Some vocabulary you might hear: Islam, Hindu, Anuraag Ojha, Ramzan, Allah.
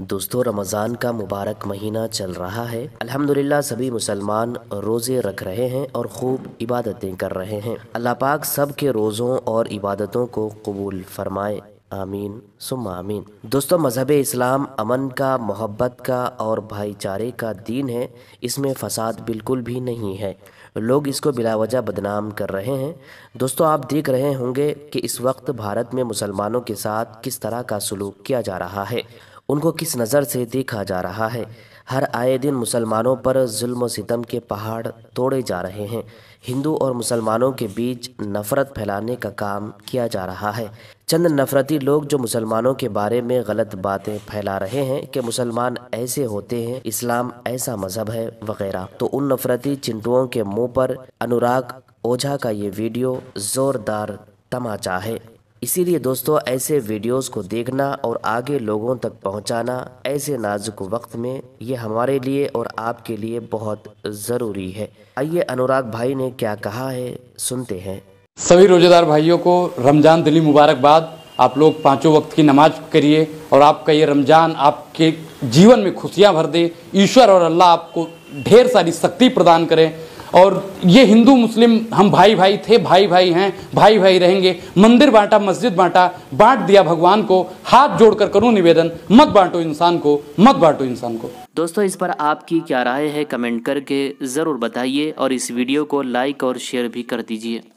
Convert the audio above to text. दोस्तों रमज़ान का मुबारक महीना चल रहा है। अल्हम्दुलिल्लाह सभी मुसलमान रोज़े रख रहे हैं और खूब इबादतें कर रहे हैं। अल्लाह पाक सब के रोज़ों और इबादतों को कबूल फरमाए, आमीन सुम्मा आमीन। दोस्तों मजहब इस्लाम अमन का, मोहब्बत का और भाईचारे का दीन है। इसमें फसाद बिल्कुल भी नहीं है। लोग इसको बिलावजह बदनाम कर रहे हैं। दोस्तों आप देख रहे होंगे कि इस वक्त भारत में मुसलमानों के साथ किस तरह का सलूक किया जा रहा है, उनको किस नज़र से देखा जा रहा है। हर आए दिन मुसलमानों पर जुल्म और सितम के पहाड़ तोड़े जा रहे हैं। हिंदू और मुसलमानों के बीच नफ़रत फैलाने का काम किया जा रहा है। चंद नफ़रती लोग जो मुसलमानों के बारे में गलत बातें फैला रहे हैं कि मुसलमान ऐसे होते हैं, इस्लाम ऐसा मज़हब है वगैरह, तो उन नफ़रती चिंटुओं के मुँह पर अनुराग ओझा का ये वीडियो ज़ोरदार तमाचा है। इसीलिए दोस्तों ऐसे वीडियोस को देखना और आगे लोगों तक पहुंचाना ऐसे नाजुक वक्त में ये हमारे लिए और आपके लिए बहुत ज़रूरी है। आइए अनुराग भाई ने क्या कहा है सुनते हैं। सभी रोज़ेदार भाइयों को रमज़ान दिली मुबारकबाद। आप लोग पांचों वक्त की नमाज करिए और आपका ये रमज़ान आपके जीवन में खुशियाँ भर दे। ईश्वर और अल्लाह आपको ढेर सारी शक्ति प्रदान करें। और ये हिंदू मुस्लिम हम भाई भाई थे, भाई भाई हैं, भाई भाई रहेंगे। मंदिर बांटा, मस्जिद बांटा, बांट दिया भगवान को। हाथ जोड़कर करूं निवेदन, मत बांटो इंसान को, मत बांटो इंसान को। दोस्तों इस पर आपकी क्या राय है कमेंट करके ज़रूर बताइए और इस वीडियो को लाइक और शेयर भी कर दीजिए।